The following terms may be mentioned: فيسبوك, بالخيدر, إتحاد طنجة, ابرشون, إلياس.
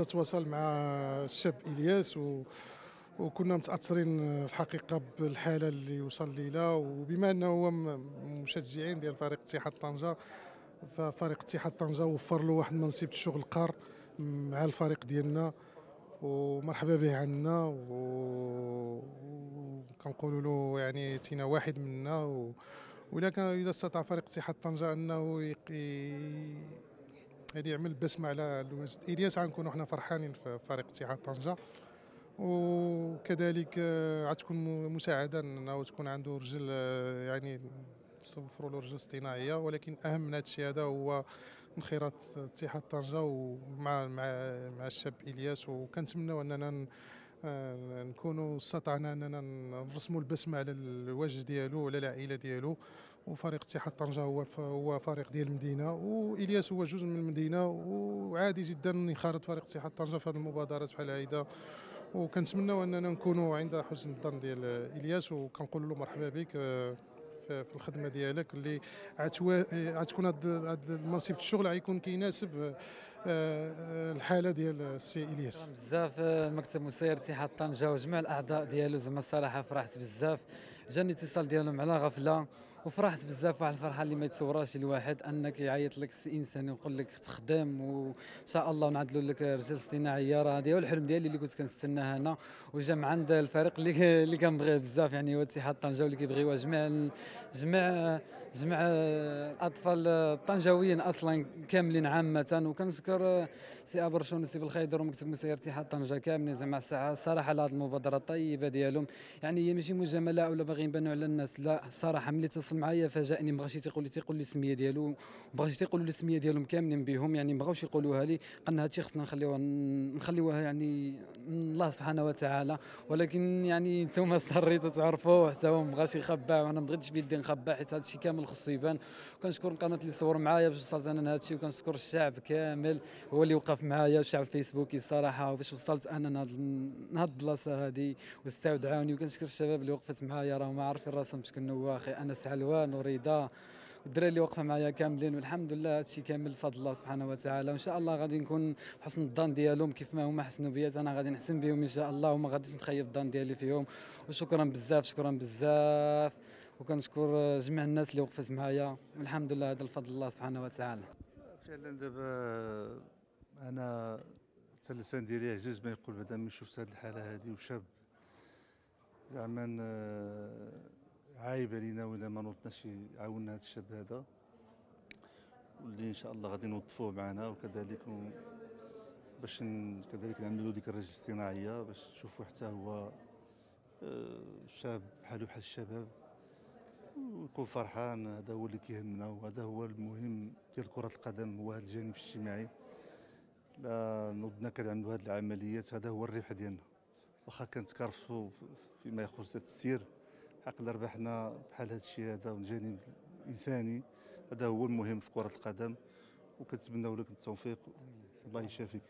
نتواصل مع الشاب إلياس وكنا متاثرين الحقيقه بالحاله اللي وصل ليها، وبما انه هو مشجعين ديال فريق اتحاد طنجة، ففريق اتحاد طنجة وفر له واحد منصب الشغل قار مع الفريق ديالنا ومرحبا به عندنا، وكنقولوا له يعني تينا واحد منا، اذا استطاع فريق اتحاد طنجة انه يعني يعمل بسمه على الوجد إلياس غنكونوا حنا فرحانين في فريق اتحاد طنجة، وكذلك غتكون مساعده انه تكون عنده رجل يعني توفروا له رجل اصطناعيه. ولكن اهم من هذا الشيء هذا هو انخراط اتحاد طنجة ومع مع الشاب إلياس، وكنتمناو اننا نكونوا استطعنا اننا نرسموا البسمه على الوجه ديالو وعلى العائله ديالو. وفريق اتحاد طنجة هو فريق ديال المدينه، وإلياس هو جزء من المدينه، وعادي جدا ينخرط فريق اتحاد طنجة في هذه المبادرات بحال هيدا، وكنتمناو اننا نكونوا عند حسن الظن ديال إلياس، وكنقول له مرحبا بك في الخدمه ديالك اللي غتكون هذا المنصب الشغل غيكون كيناسب الحاله ديال السي إلياس. بزاف المكتب المسير اتحاد طنجة وجميع الاعضاء ديالو، زعما الصراحه فرحت بزاف، جاني اتصال ديالهم على غفله وفرحت بزاف، واحد الفرحه اللي ما يتصوراش الواحد، انك يعيط لك انسان ويقول لك تخدم وان شاء الله نعدلوا لك رجل اصطناعيه. راه هذا هو الحلم ديالي اللي كنت كنستناه انا، وجا من عند الفريق اللي كنبغيه بزاف، يعني هو اتحاد طنجة واللي كيبغيوها جميع الاطفال الطنجاويين اصلا كاملين عامه. وكنشكر سي ابرشون وسي بالخيدر ومكتب مسير اتحاد طنجة كاملين زعما الصراحه على هذه المبادره الطيبه ديالهم، يعني هي ماشي مجامله ولا باغيين نبانوا على الناس، لا الصراحه ملي اتصل معايا فاجأني، ما بغاش تيقول لي السميه ديالو، بغاش تيقولوا لي السميه ديالهم كاملين بهم، يعني ما بغاوش يقولوها لي، قلنا هادشي خصنا نخليوها يعني الله سبحانه وتعالى. ولكن يعني نتوما اضطريتوا تعرفوا، حتى هو ما بغاش يخبى وانا ما بغيتش بيدي نخبى، حيت هادشي كامل خصو يبان. وكنشكر القناه اللي صور معايا باش وصلت انا لهادشي، وكنشكر الشعب كامل هو اللي وقف معايا، الشعب الفيسبوكي الصراحه، وباش وصلت انا لهاد البلاصه هادي واستودعوني. وكنشكر الشباب اللي وقفت معايا، راهم عارفين راسهم شكون هو اخي انا علوان ورضا والدراري اللي واقفه معايا كاملين، والحمد لله هادشي كامل بفضل الله سبحانه وتعالى. وان شاء الله غادي نكون بحسن الظن ديالهم، كيف ما هما حسنوا بيا انا غادي نحسن بهم ان شاء الله، وما غاديش نخيب الظن ديالي فيهم. وشكرا بزاف شكرا بزاف، وكنشكر جميع الناس اللي وقفت معايا، والحمد لله هذا الفضل الله سبحانه وتعالى. فعلا دابا انا حتى اللسان ديالي عجز ما يقول بعدا ملي شفت هذه الحاله هذه، وشاب زعما عايب علينا ولا ما نوضناش عاوننا هذا الشاب هذا، واللي ان شاء الله غادي نوظفوه معنا، وكذلك باش كذلك نعملوا ديك الرجل الاصطناعيه باش نشوفوا حتى هو شاب بحالو بحال الشباب ويكون فرحان. هذا هو اللي كيهمنا، وهذا هو المهم ديال كره القدم، هو هذا الجانب الاجتماعي. لا نوضنا كنعملوا هذه العمليات، هذا هو الربح ديالنا، واخا كنتكرفسوا فيما يخص التسيير عقل ربحنا بحال هذا الشيء هذا، والجانب الانساني هذا هو المهم في كره القدم. وكنتمنوا لك التوفيق، الله يشافيك.